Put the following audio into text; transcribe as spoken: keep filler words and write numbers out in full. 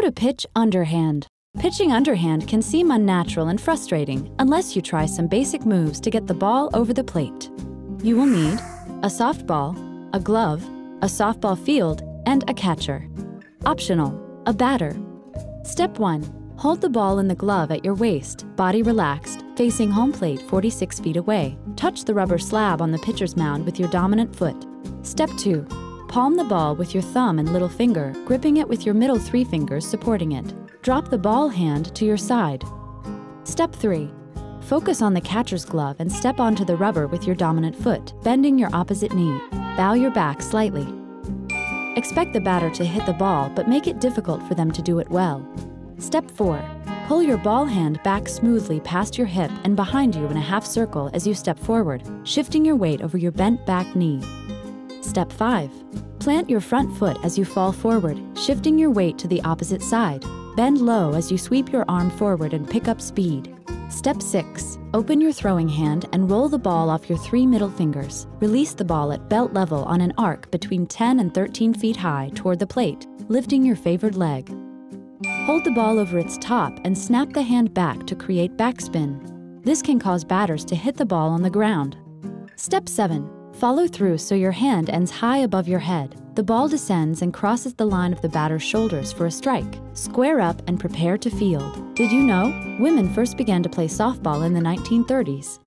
How to pitch underhand. Pitching underhand can seem unnatural and frustrating unless you try some basic moves to get the ball over the plate. You will need a softball, a glove, a softball field, and a catcher. Optional, a batter. Step one, hold the ball in the glove at your waist, body relaxed, facing home plate forty-six feet away. Touch the rubber slab on the pitcher's mound with your dominant foot. Step two, palm the ball with your thumb and little finger, gripping it with your middle three fingers supporting it. Drop the ball hand to your side. Step three. Focus on the catcher's glove and step onto the rubber with your dominant foot, bending your opposite knee. Bow your back slightly. Expect the batter to hit the ball, but make it difficult for them to do it well. Step four. Pull your ball hand back smoothly past your hip and behind you in a half circle as you step forward, shifting your weight over your bent back knee. Step five. Plant your front foot as you fall forward, shifting your weight to the opposite side. Bend low as you sweep your arm forward and pick up speed. Step six. Open your throwing hand and roll the ball off your three middle fingers. Release the ball at belt level on an arc between ten and thirteen feet high toward the plate, lifting your favored leg. Hold the ball over its top and snap the hand back to create backspin. This can cause batters to hit the ball on the ground. Step seven. Follow through so your hand ends high above your head. The ball descends and crosses the line of the batter's shoulders for a strike. Square up and prepare to field. Did you know? Women first began to play softball in the nineteen thirties.